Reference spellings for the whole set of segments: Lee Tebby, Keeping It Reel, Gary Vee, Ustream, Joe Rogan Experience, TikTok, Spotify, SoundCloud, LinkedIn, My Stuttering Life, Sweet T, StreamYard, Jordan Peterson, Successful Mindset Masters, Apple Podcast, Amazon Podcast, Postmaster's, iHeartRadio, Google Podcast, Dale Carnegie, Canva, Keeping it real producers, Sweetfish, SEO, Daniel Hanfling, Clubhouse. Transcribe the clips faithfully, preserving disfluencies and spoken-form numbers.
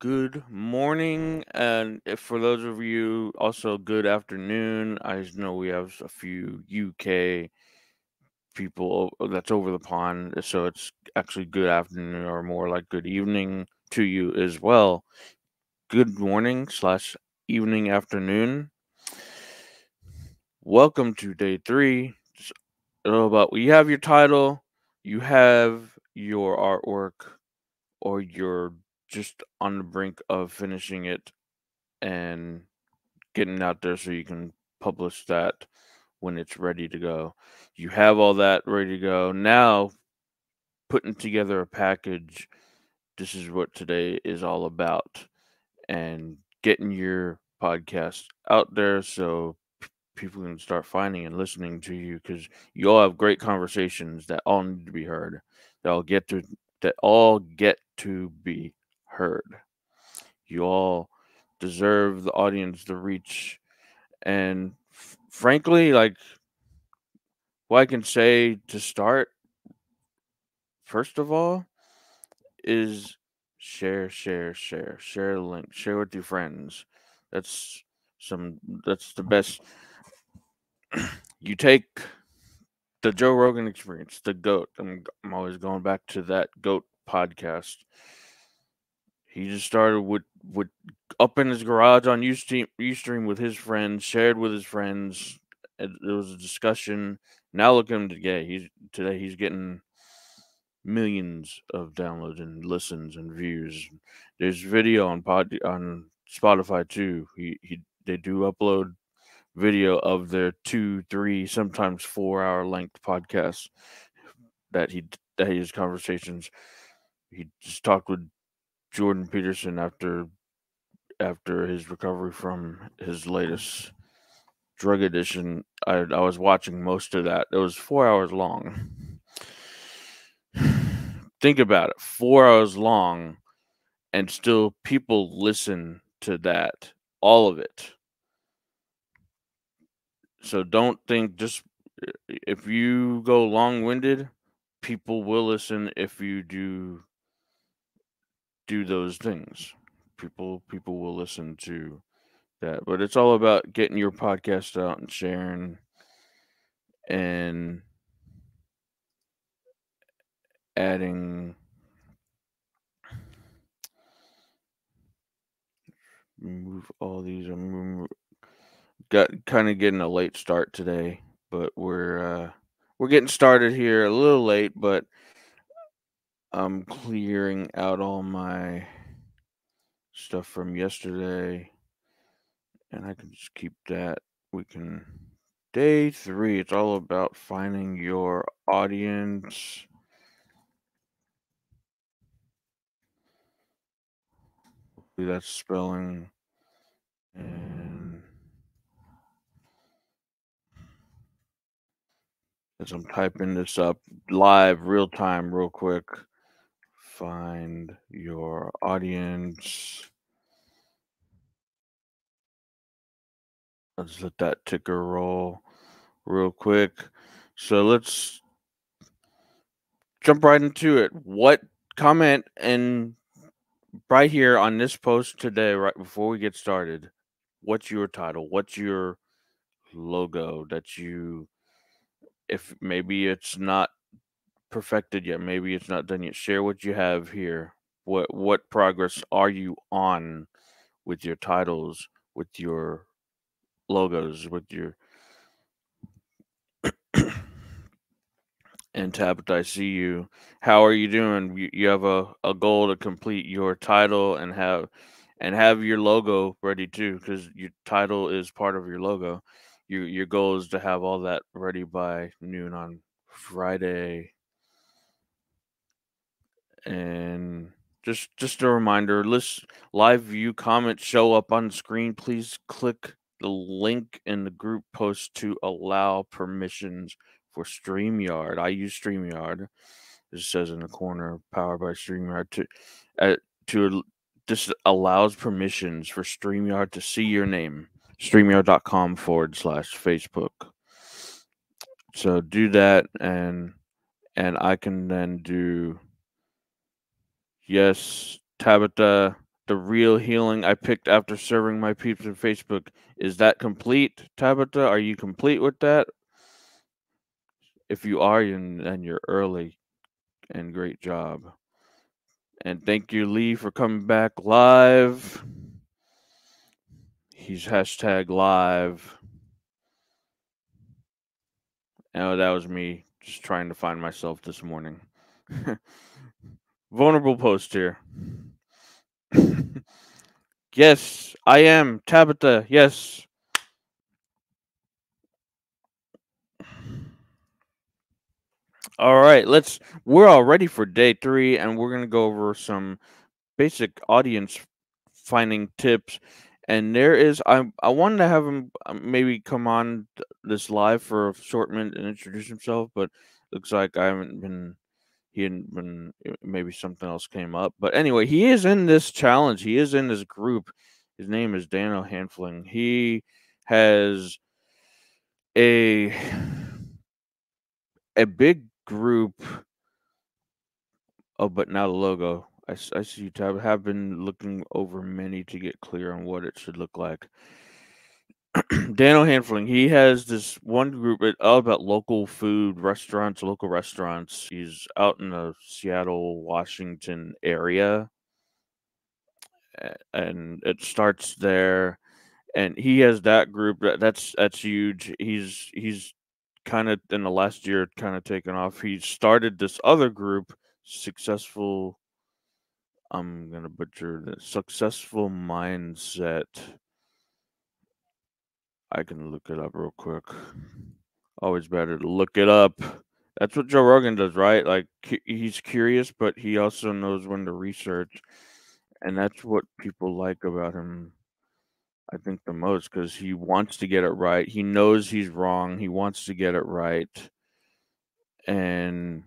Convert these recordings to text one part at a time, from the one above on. Good morning, and for those of you, also good afternoon. I know we have a few U K people that's over the pond, so it's actually good afternoon or more like good evening to you as well. Good morning slash evening afternoon. Welcome to day three. It's all about, you have your title, you have your artwork, or your just on the brink of finishing it and getting out there so you can publish that when it's ready to go. You have all that ready to go. Now, putting together a package, this is what today is all about. And getting your podcast out there so p- people can start finding and listening to you, because you all have great conversations that all need to be heard, that all get to, that all get to be heard. You all deserve the audience, the reach, and f- frankly, like what I can say to start, first of all, is share, share, share, share the link, share with your friends. That's some. That's the best. You take the Joe Rogan Experience, the GOAT. I'm, I'm always going back to that GOAT podcast. He just started with, with up in his garage on Ustream, Ustream with his friends, shared with his friends. It, it was a discussion. Now look at him today. He's today he's getting millions of downloads and listens and views. There's video on pod, on Spotify too. He he they do upload video of their two, three, sometimes four hour length podcasts that he that his conversations. He just talked with Jordan Peterson after after his recovery from his latest drug addiction. I, I was watching most of that. It was four hours long. Think about it. Four hours long, and still people listen to that. All of it. So don't think just if you go long-winded, people will listen if you do... do those things. People people will listen to that. But it's all about getting your podcast out and sharing and adding move all these got kind of getting a late start today, but we're uh, we're getting started here a little late, but I'm clearing out all my stuff from yesterday, and I can just keep that. We can... Day three, it's all about finding your audience. Hopefully that's spelling. And as I'm typing this up live, real time, real quick. Find your audience. Let's let that ticker roll real quick. So let's jump right into it. What comment and right here on this post today, right before we get started, what's your title? What's your logo that you, if maybe it's not perfected yet, maybe it's not done yet, share what you have here. What what progress are you on with your titles, with your logos, with your... And Tabitha, I see you. How are you doing? You, you have a, a goal to complete your title and have and have your logo ready too, because your title is part of your logo. Your, your goal is to have all that ready by noon on Friday. And just just a reminder, list, live view comments show up on screen. Please click the link in the group post to allow permissions for StreamYard. I use StreamYard. It says in the corner, powered by StreamYard. To, uh, to, this allows permissions for StreamYard to see your name. StreamYard.com forward slash Facebook. So do that, and and I can then do... Yes, Tabitha, The real healing I picked after serving my peeps in Facebook. Is that complete, Tabitha? Are you complete with that? If you are, then you're early. And great job. And thank you, Lee, for coming back live. He's hashtag live. Now that was me just trying to find myself this morning. Vulnerable post here. Yes, I am Tabitha. Yes. All right, let's. We're all ready for day three, and we're gonna go over some basic audience finding tips. And there is, I I wanted to have him maybe come on this live for a short minute and introduce himself, but looks like I haven't been. He hadn't been. Maybe something else came up. But anyway, he is in this challenge. He is in this group. His name is Daniel Hanfling. He has a a big group. Oh, but now the logo. I, I see you, Tab. I have been looking over many to get clear on what it should look like. Daniel Hanfling, he has this one group all about local food, restaurants, local restaurants. He's out in the Seattle, Washington area. And it starts there. And he has that group. That, that's that's huge. He's he's kind of in the last year kind of taken off. He started this other group, Successful, I'm gonna butcher this, Successful Mindset. I can look it up real quick. Always better to look it up. That's what Joe Rogan does, right? Like, he's curious, but he also knows when to research, and that's what people like about him, I think, the most, because he wants to get it right. He knows he's wrong. He wants to get it right. And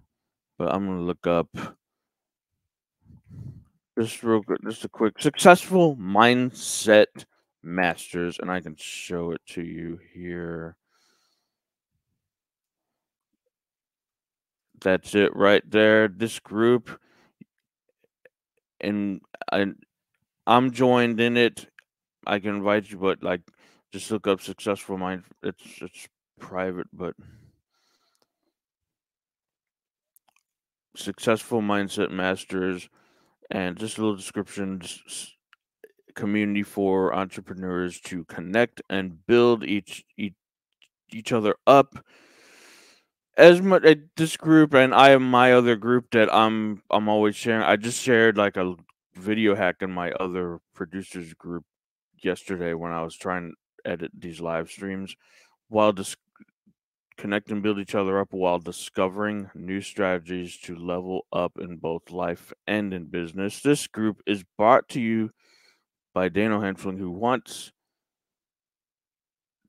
but I'm gonna look up just real quick, just a quick Successful Mindset Masters, and I can show it to you here. That's it right there. This group, and I, I'm joined in it. I can invite you, but like, just look up Successful Mind. It's it's private, but Successful Mindset Masters, and just a little description: community for entrepreneurs to connect and build each each, each other up. As much uh, this group, and I have my other group that I'm I'm always sharing. I just shared like a video hack in my other producers group yesterday when I was trying to edit these live streams, while dis- connect and build each other up while discovering new strategies to level up in both life and in business. This group is brought to you by Daniel Hanfling, who wants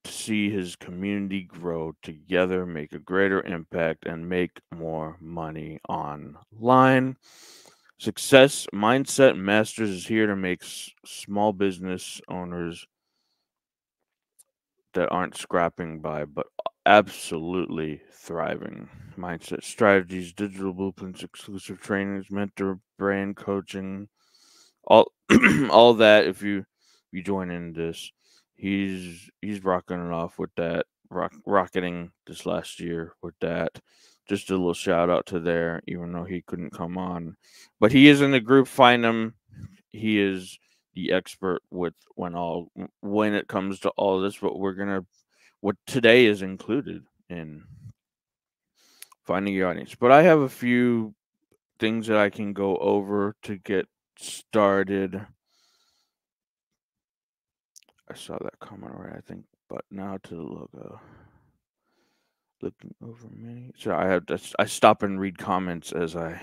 to see his community grow together, make a greater impact, and make more money online. Success Mindset Masters is here to make s- small business owners that aren't scrapping by, but absolutely thriving. Mindset strategies, digital blueprints, exclusive trainings, mentor, brand coaching, all all that. If you you join in this, he's he's rocking it off with that, rock, rocketing this last year with that. Just a little shout out to there, even though he couldn't come on. But he is in the group. Find him. He is the expert with when all when it comes to all this, what we're gonna what today is included in finding your audience. But I have a few things that I can go over to get started. I saw that comment already, I think, but now to the logo. Looking over many. So I have to, I stop and read comments as I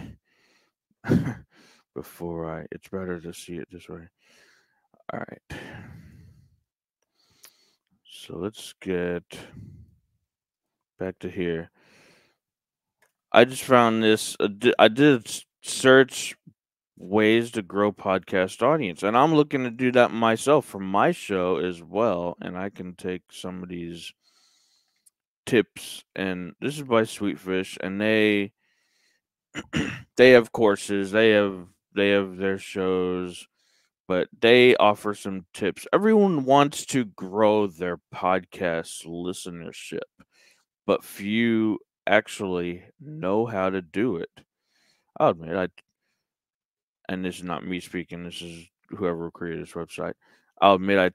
before I it's better to see it this way. All right. So let's get back to here. I just found this. I did search ways to grow podcast audience, and I'm looking to do that myself for my show as well, and I can take some of these tips. And this is by Sweetfish, and they they have courses, they have they have their shows, but they offer some tips. Everyone wants to grow their podcast listenership, but few actually know how to do it. I'll admit, I, and this is not me speaking, this is whoever created this website. I'll admit, I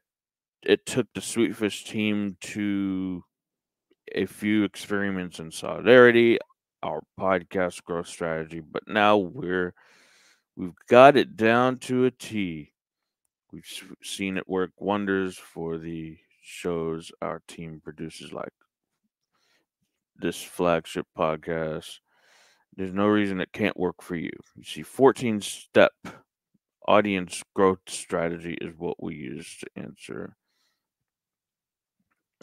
it took the Sweetfish team to a few experiments in solidarity, our podcast growth strategy, but now we're, we've got it down to a T. We've seen it work wonders for the shows our team produces, like this flagship podcast. There's no reason it can't work for you. You see, fourteen-step audience growth strategy is what we use to answer.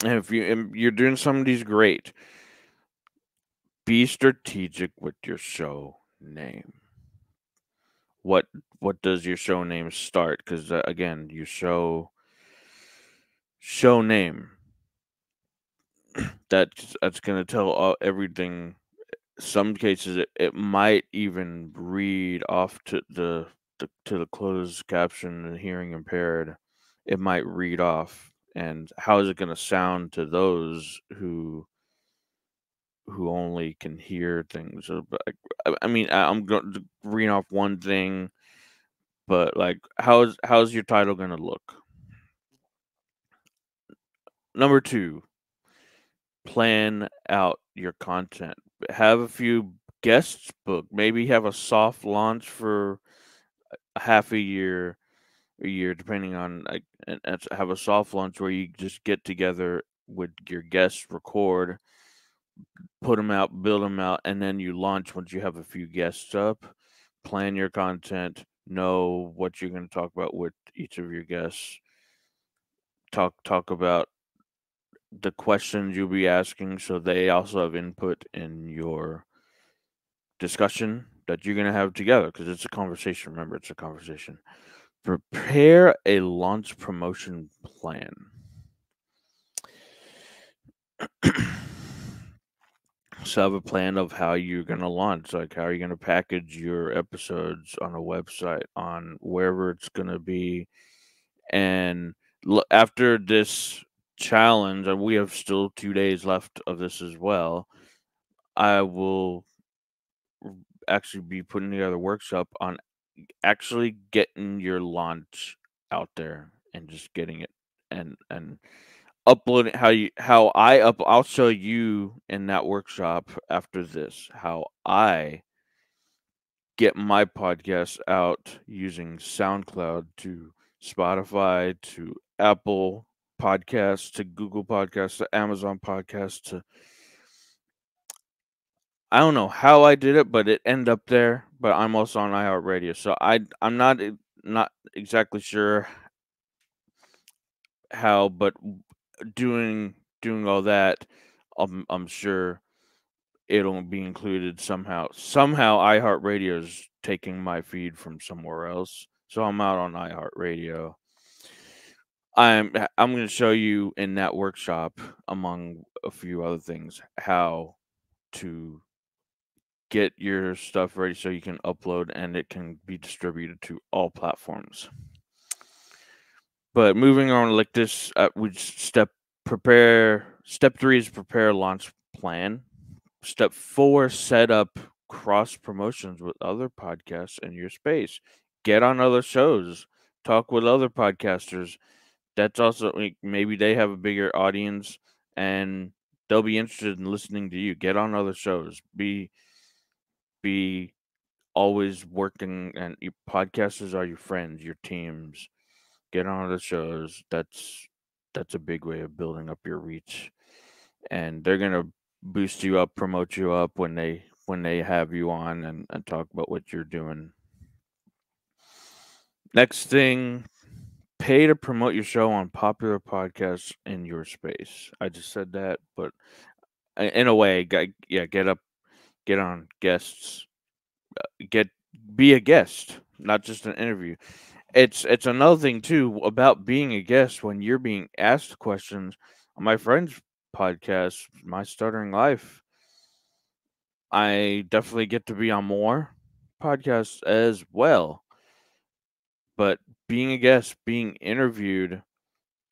And if you, and you're doing some of these great, be strategic with your show name. What what does your show name start? Because, uh, again, your show, show name, that's, that's going to tell all, everything. Some cases, it, it might even read off to the, the to the closed caption and hearing impaired. It might read off. And how is it going to sound to those who who only can hear things? I, I mean, I'm going to read off one thing, but like, how's how's your title going to look? Number two, plan out your content. Have a few guests booked. Maybe have a soft launch for half a year, a year, depending on, like, and have a soft launch where you just get together with your guests, record, put them out, build them out, and then you launch once you have a few guests up. Plan your content, know what you're going to talk about with each of your guests. Talk talk about the questions you'll be asking, so they also have input in your discussion that you're going to have together, because it's a conversation. Remember, it's a conversation. Prepare a launch promotion plan. So have a plan of how you're going to launch, like how are you going to package your episodes on a website, on wherever it's going to be. And l- after this challenge, and we have still two days left of this as well, I will actually be putting together a workshop on actually getting your launch out there and just getting it and and uploading how you how I up I'll show you in that workshop after this how I get my podcast out using SoundCloud to Spotify to Apple Podcast to Google Podcast to Amazon Podcast to I don't know how I did it, but it ended up there. But I'm also on iHeartRadio, so I I'm not not exactly sure how, but doing doing all that, I'm I'm sure it'll be included somehow. Somehow iHeartRadio is taking my feed from somewhere else, so I'm out on iHeartRadio. I'm I'm going to show you in that workshop, among a few other things, how to get your stuff ready so you can upload and it can be distributed to all platforms. But moving on, like this, uh, we step prepare. Step three is prepare launch plan. Step four, set up cross promotions with other podcasts in your space. Get on other shows. Talk with other podcasters. That's also, like, maybe they have a bigger audience and they'll be interested in listening to you. Get on other shows. Be Be always working, and your podcasters are your friends, your teams. Get on the shows. That's that's a big way of building up your reach, and they're gonna boost you up, promote you up when they when they have you on and, and talk about what you're doing. Next thing, pay to promote your show on popular podcasts in your space. I just said that, but in a way, yeah, get up. Get on guests, get be a guest, not just an interview. It's it's another thing, too, about being a guest when you're being asked questions. On my friend's podcast, My Stuttering Life, I definitely get to be on more podcasts as well. But being a guest, being interviewed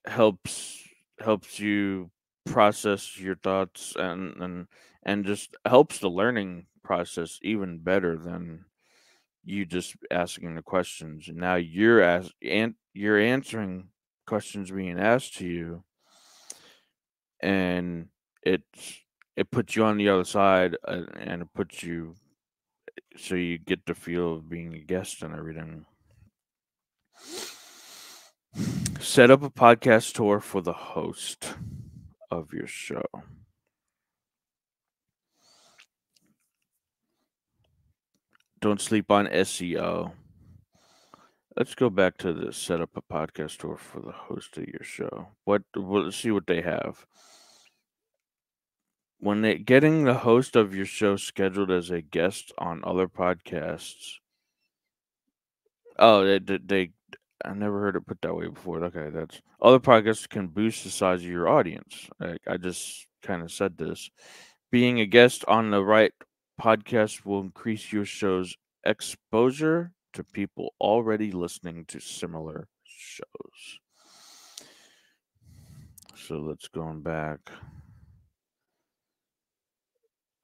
helps helps you process your thoughts and and and just helps the learning process even better than you just asking the questions. And now you're as and you're answering questions being asked to you, and it's it puts you on the other side, uh, and it puts you so you get the feel of being a guest and everything. Set up a podcast tour for the host of your show. Don't sleep on S E O. Let's go back to the set up a podcast tour for the host of your show. What? Well, let's see what they have. When they, getting the host of your show scheduled as a guest on other podcasts. Oh, they, they, they I never heard it put that way before. Okay, that's other podcasts can boost the size of your audience. I, I just kind of said this. Being a guest on the right podcast will increase your show's exposure to people already listening to similar shows. So let's go back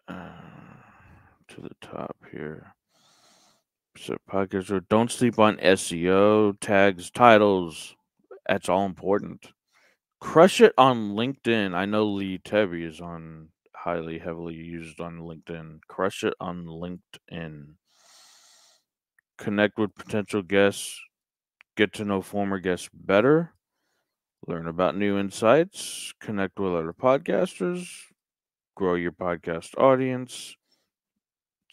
uh, to the top here. So podcast or don't sleep on S E O, tags, titles. That's all important. Crush it on LinkedIn. I know Lee Tebby is on highly heavily used on LinkedIn. Crush it on LinkedIn. Connect with potential guests. Get to know former guests better. Learn about new insights. Connect with other podcasters. Grow your podcast audience.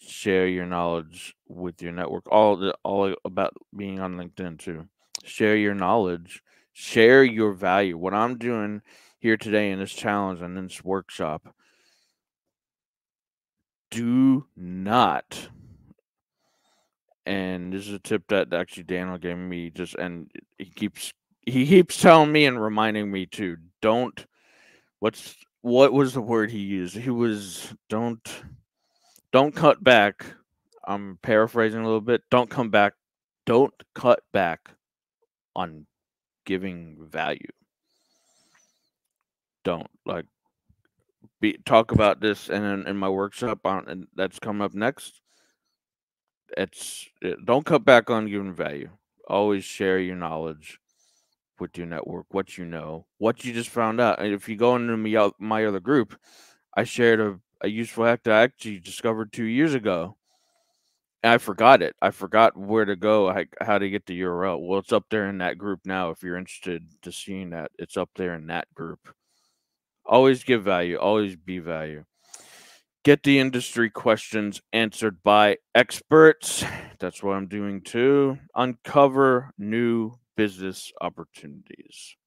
Share your knowledge with your network. All the, all about being on LinkedIn too. Share your knowledge. Share your value. What I'm doing here today in this challenge and in this workshop. Do not. And this is a tip that actually Daniel gave me. Just and he keeps he keeps telling me and reminding me to don't. What's what was the word he used? He was don't. Don't cut back. I'm paraphrasing a little bit. Don't come back. Don't cut back on giving value. Don't like be talk about this, and in, in my workshop on and that's coming up next. It's it, don't cut back on giving value. Always share your knowledge with your network. What you know, what you just found out. And if you go into my, my other group, I shared a. A useful hack that I actually discovered two years ago. And I forgot it. I forgot where to go, how to get the U R L. Well, it's up there in that group now. If you're interested to seeing that, it's up there in that group. Always give value. Always be value. Get the industry questions answered by experts. That's what I'm doing too. Uncover new business opportunities.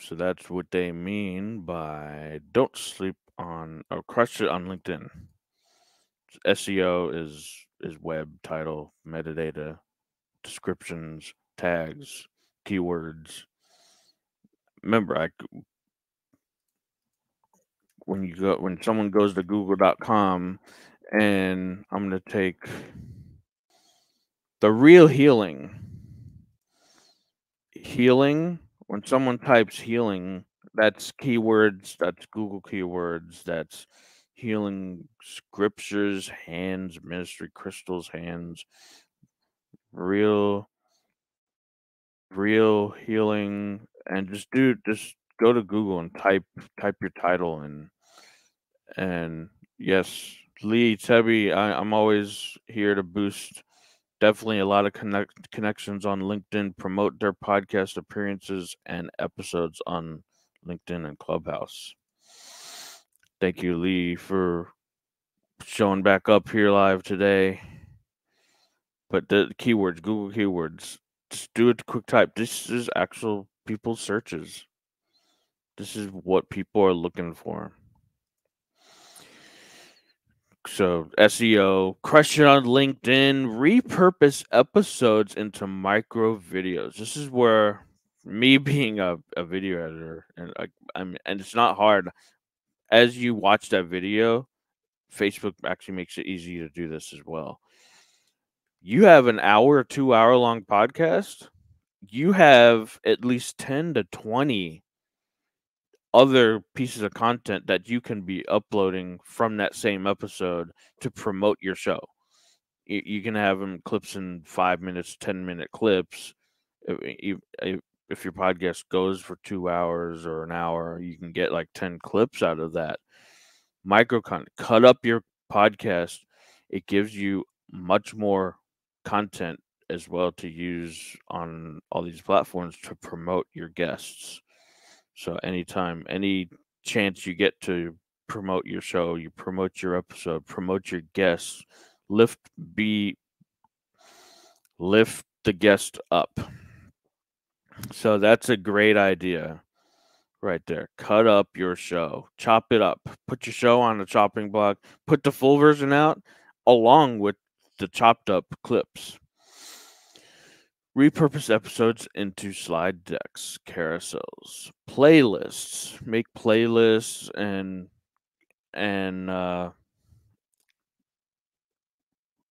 So that's what they mean by don't sleep on or crush it on LinkedIn. S E O is is web title, metadata, descriptions, tags, keywords. Remember, I when you go when someone goes to google dot com and I'm gonna take the real healing. Healing. When someone types healing, that's keywords, that's Google keywords, that's healing scriptures, hands, ministry, crystals, hands, real, real healing, and just do, just go to Google and type, type your title in. And, and yes, Lee Tebby, I, I'm always here to boost. Definitely a lot of connect connections on LinkedIn. Promote their podcast appearances and episodes on LinkedIn and Clubhouse. Thank you, Lee, for showing back up here live today. But the keywords, Google keywords, just do it quick type. This is actual people's searches. This is what people are looking for. So S E O, crush it on LinkedIn, repurpose episodes into micro videos. This is where me being a, a video editor, and I, I'm, and it's not hard. As you watch that video, Facebook actually makes it easy to do this as well. you have an hour or two hour long podcast, you have at least ten to twenty other pieces of content that you can be uploading from that same episode to promote your show. You, you can have them clips in five minutes, ten minute clips. If, if, if your podcast goes for two hours or an hour, you can get like ten clips out of that. Micro content, cut up your podcast. It gives you much more content as well to use on all these platforms to promote your guests. So anytime, any chance you get to promote your show, you promote your episode, promote your guests, lift be lift the guest up. So that's a great idea right there. Cut up your show, chop it up, put your show on the chopping block, put the full version out along with the chopped up clips. Repurpose episodes into slide decks, carousels, playlists. Make playlists and and uh,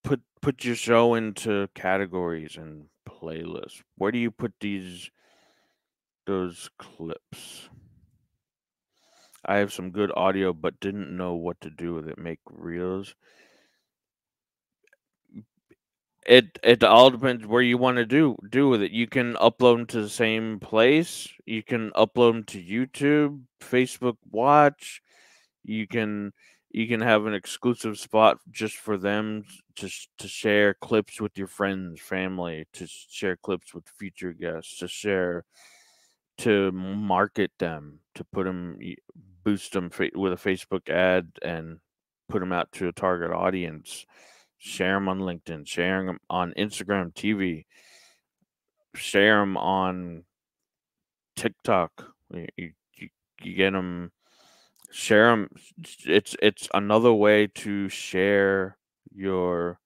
put put your show into categories and playlists. Where do you put these those clips? I have some good audio, but didn't know what to do with it. Make reels. It it all depends where you want to do do with it. You can upload them to the same place. You can upload them to YouTube, Facebook Watch. You can you can have an exclusive spot just for them to to share clips with your friends, family, to share clips with future guests, to share, to market them, to put them, boost them with a Facebook ad and put them out to a target audience. Share them on LinkedIn, sharing them on Instagram T V, share them on TikTok. You, you, you get them, share them. It's, it's another way to share your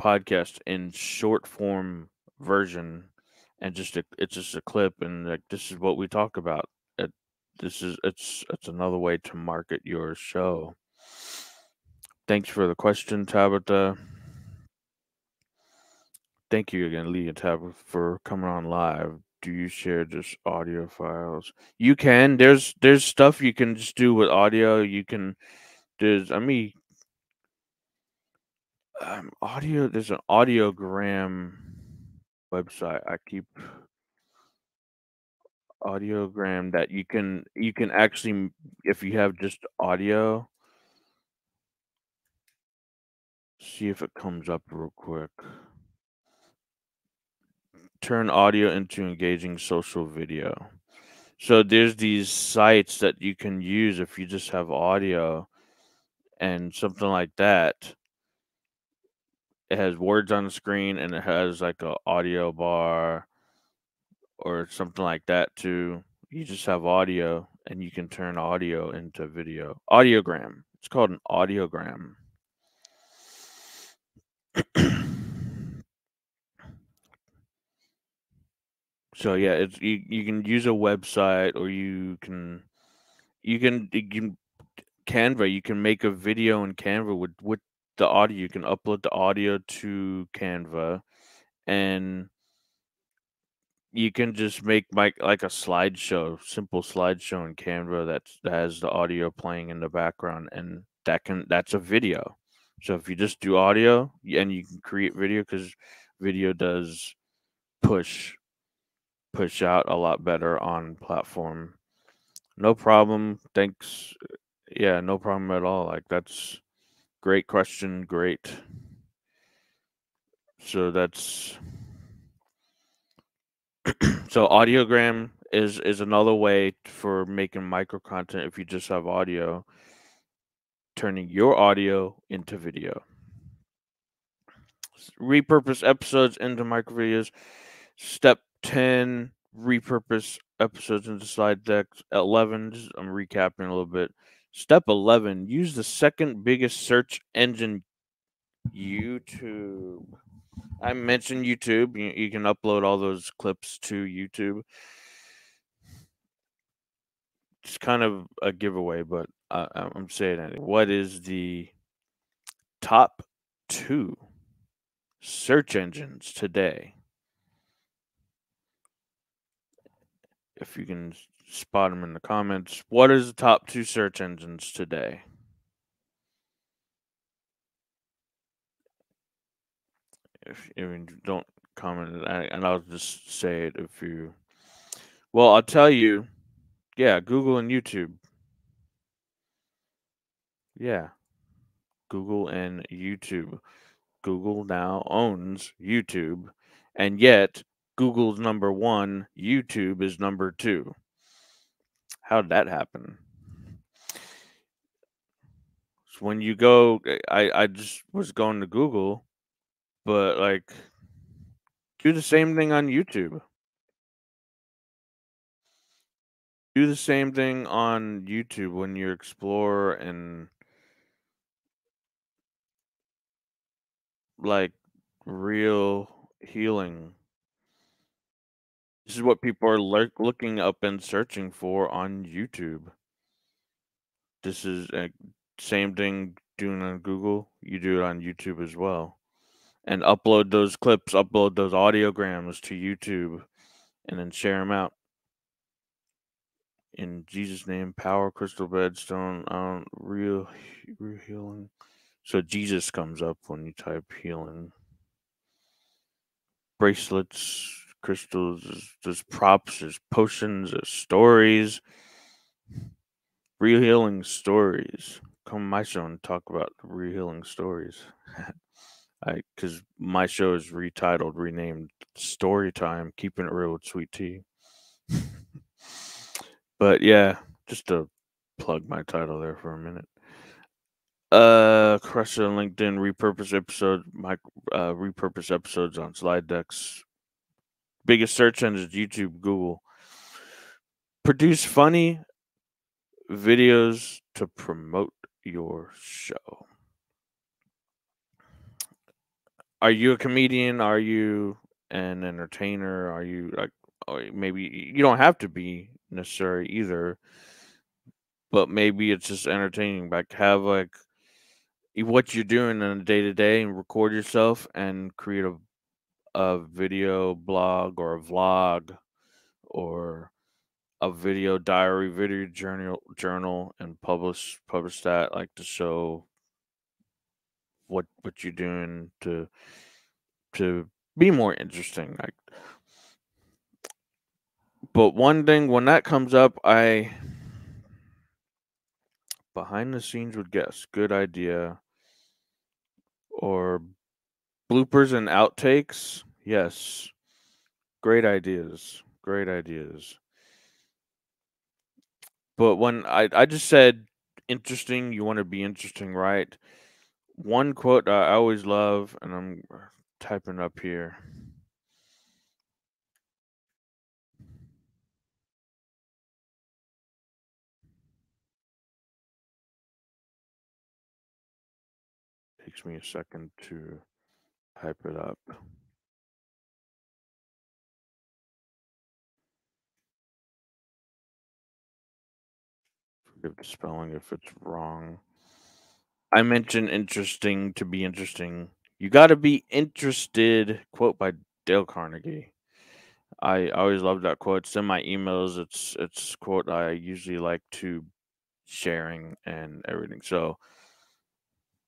podcast in short form version. And just, a, it's just a clip. And like, this is what we talk about. It, this is, it's, it's another way to market your show. Thanks for the question, Tabitha. Thank you again, Lee and Tabitha, for coming on live. Do you share just audio files? You can. There's there's stuff you can just do with audio. You can. There's I mean, um, audio. There's an audiogram website. I keep audiogram that you can you can actually, if you have just audio. See if it comes up real quick. Turn audio into engaging social video. So there's these sites that you can use if you just have audio and something like that. It has words on the screen and it has like an audio bar or something like that too. You just have audio and you can turn audio into video. Audiogram. It's called an audiogram. So yeah, it's you, you can use a website or you can you can you can Canva, you can make a video in Canva with, with the audio. You can upload the audio to Canva and you can just make like like a slideshow, simple slideshow in Canva that's, that has the audio playing in the background, and that can that's a video. So if you just do audio and you can create video, because video does push push out a lot better on platform. No problem. Thanks. Yeah, no problem at all. Like, that's great question. Great. So that's so audiogram is is another way for making micro content if you just have audio. Turning your audio into video. Repurpose episodes into micro videos. Step ten, repurpose episodes into slide decks. eleven, just, I'm recapping a little bit. Step eleven, use the second biggest search engine, YouTube. I mentioned YouTube. You, you can upload all those clips to YouTube. It's kind of a giveaway, but uh, I'm saying it. What is the top two search engines today. If you can spot them in the comments, what is the top two search engines today? If you don't comment, and I'll just say it if you... Well, I'll tell you, yeah, Google and YouTube. Yeah, Google and YouTube. Google now owns YouTube, and yet Google's number one, YouTube is number two. How did that happen? So when you go, I, I just was going to Google, but like, do the same thing on YouTube. Do the same thing on YouTube when you explore and like real healing. This is what people are le- looking up and searching for on YouTube. This is the same thing doing on Google. You do it on YouTube as well. And upload those clips, upload those audiograms to YouTube, and then share them out. In Jesus' name, power, crystal bedstone, um, real, real healing. So Jesus comes up when you type healing. Bracelets, crystals, there's, there's props, there's potions, there's stories. Real healing stories. Come my show and talk about real healing stories. I, because my show is retitled, renamed Storytime, Keeping It Real with Sweet Tea. But yeah, just to plug my title there for a minute. Uh, Crush on LinkedIn, repurpose episodes, my uh, repurpose episodes on slide decks. Biggest search engines: YouTube, Google. Produce funny videos to promote your show. Are you a comedian? Are you an entertainer? Are you like, or maybe you don't have to be necessary either, but maybe it's just entertaining. Like, have like what you're doing on a day-to-day and record yourself and create a a video blog or a vlog or a video diary, video journal journal and publish publish that, like to show what what you're doing to to be more interesting. Like, but one thing, when that comes up, I, behind the scenes would guess, good idea, or bloopers and outtakes. Yes. Great ideas. Great ideas. But when I, I just said interesting, you want to be interesting, right? One quote I always love, and I'm typing up here. Takes me a second to type it up. Forgive the spelling if it's wrong. I mentioned interesting to be interesting. You got to be interested. Quote by Dale Carnegie. I always love that quote. It's in my emails. It's it's quote I usually like to sharing and everything. So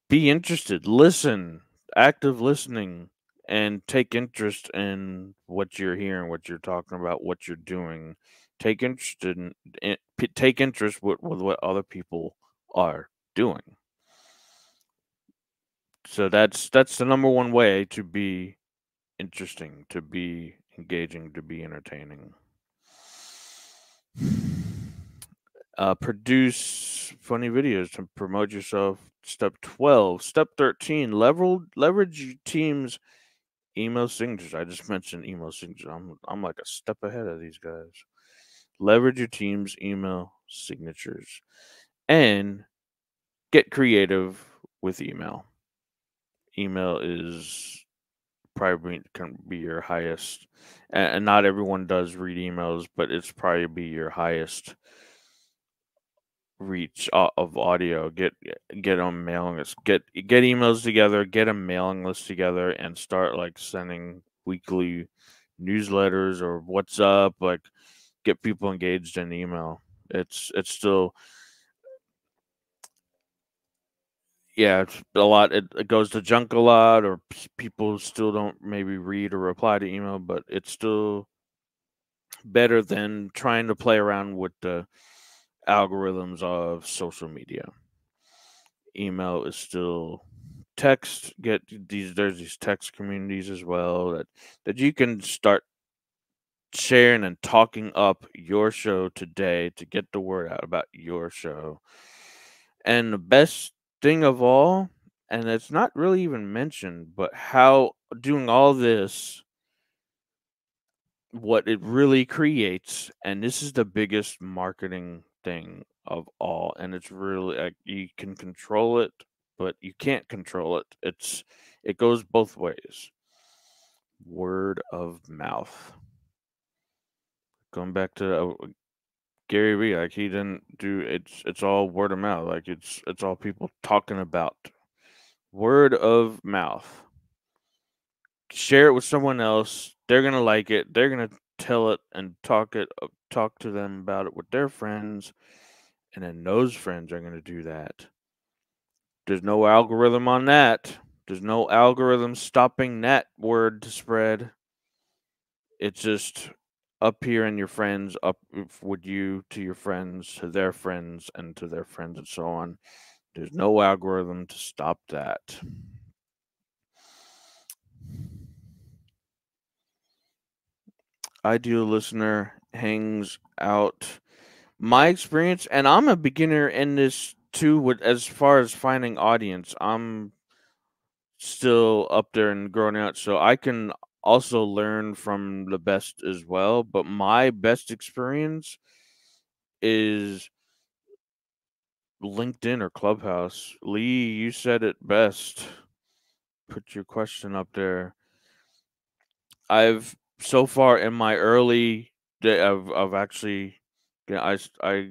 be interested, listen, active listening, and take interest in what you're hearing, what you're talking about, what you're doing. Take interest in, in take interest with, with what other people are doing. So that's that's the number one way to be interesting, to be engaging, to be entertaining. Uh, produce funny videos to promote yourself. Step twelve. Step thirteen, level, leverage your team's email signatures. I just mentioned email signatures. I'm, I'm like a step ahead of these guys. Leverage your team's email signatures and get creative with email. Email is probably can be your highest, and, and not everyone does read emails, but it's probably be your highest reach of audio, get get on mailing lists, get get emails together, get a mailing list together, and start like sending weekly newsletters or what's up, like get people engaged in email. It's it's still yeah, it's a lot. It, it goes to junk a lot, or p- people still don't maybe read or reply to email, but it's still better than trying to play around with the algorithms of social media. Email is still text. Get these there's these text communities as well that, that you can start sharing and talking up your show today to get the word out about your show. And the best thing of all, and it's not really even mentioned, but how doing all this, what it really creates, and this is the biggest marketing thing of all, and it's really like, you can control it, but you can't control it. It's it goes both ways. Word of mouth. Going back to uh, Gary Vee, like he didn't do it's it's all word of mouth. Like it's it's all people talking about. Word of mouth. Share it with someone else. They're gonna like it. They're gonna tell it and talk it, talk to them about it with their friends, and then those friends are gonna do that. There's no algorithm on that. There's no algorithm stopping that word to spread. It's just up here and your friends, up with you to your friends, to their friends, and to their friends, and so on. There's no algorithm to stop that. Ideal listener hangs out. My experience, and I'm a beginner in this too, with as far as finding audience. I'm still up there and growing out, so I can also learn from the best as well. But my best experience is LinkedIn or Clubhouse. Lee, you said it best. Put your question up there. I've So far in my early day, I've, I've actually, you know, I, I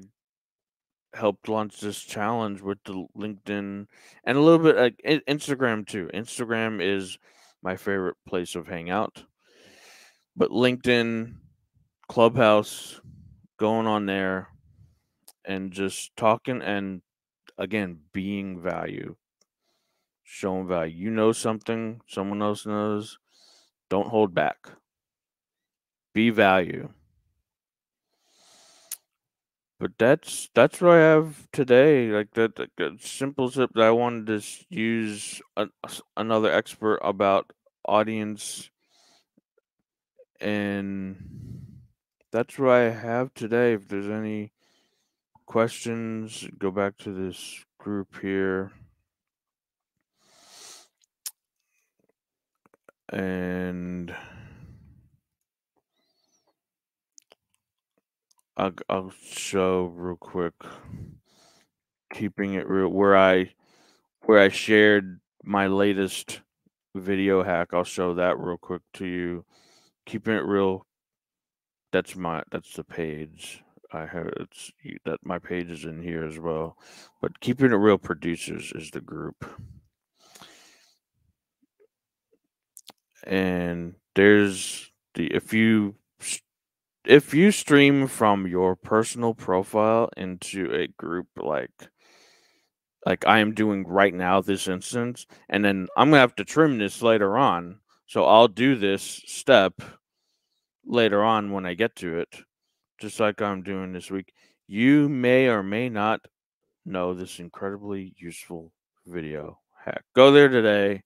helped launch this challenge with the LinkedIn and a little bit like Instagram too. Instagram is my favorite place of hangout, but LinkedIn, Clubhouse, going on there and just talking and again, being value, showing value. You know something someone else knows, don't hold back. Be value. But that's that's what I have today. Like that, that simple tip that I wanted to use a, another expert about audience, and that's what I have today. If there's any questions, go back to this group here, and I'll, I'll show real quick, keeping it real, where I where I shared my latest video hack. I'll show that real quick to you. Keeping it real. That's my that's the page I have. It's that my page is in here as well. But Keeping It Real Producers is the group, and there's the if you. If you stream from your personal profile into a group like like I am doing right now, this instance, and then I'm going to have to trim this later on. So I'll do this step later on when I get to it, just like I'm doing this week. You may or may not know this incredibly useful video hack. Go there today.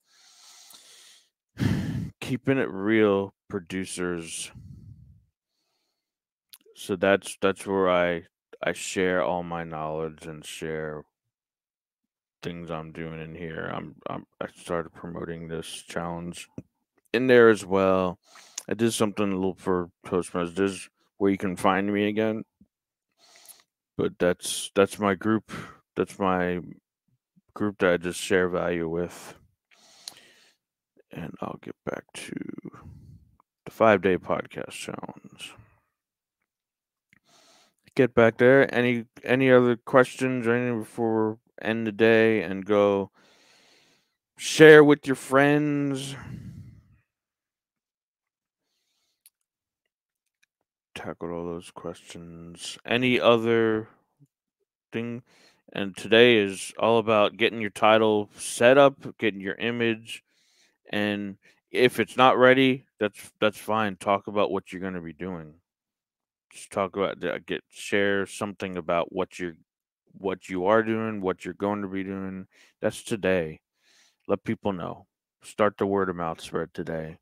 Keeping It Real Producers. So that's that's where I I share all my knowledge and share things I'm doing in here. I'm, I'm I started promoting this challenge in there as well. I did something a little for Postmaster's. This is where you can find me again. But that's that's my group. That's my group that I just share value with. And I'll get back to the five day podcast challenge. get back there. Any any other questions or anything before we end the day and go share with your friends? Tackled all those questions. Any other thing? And today is all about getting your title set up, getting your image, and if it's not ready, that's that's fine. Talk about what you're going to be doing. Just talk about get share something about what you're what you are doing, what you're going to be doing. That's today. Let people know. Start the word of mouth spread today,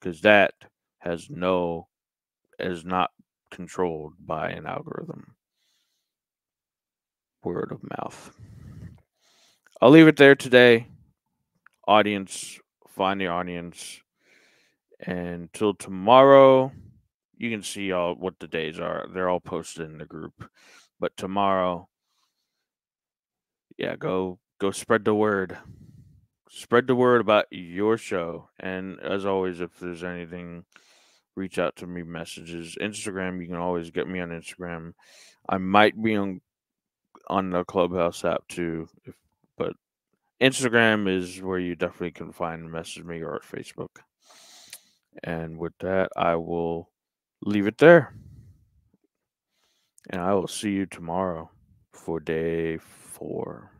because that has no is not controlled by an algorithm. Word of mouth. I'll leave it there today. Audience, find the audience. And till tomorrow, you can see all what the days are. They're all posted in the group. But tomorrow, yeah, go go spread the word. Spread the word about your show. And as always, if there's anything, reach out to me, messages. Instagram, you can always get me on Instagram. I might be on on the Clubhouse app too, if, but Instagram is where you definitely can find and message me, or Facebook. And with that, I will leave it there. And I will see you tomorrow for day four.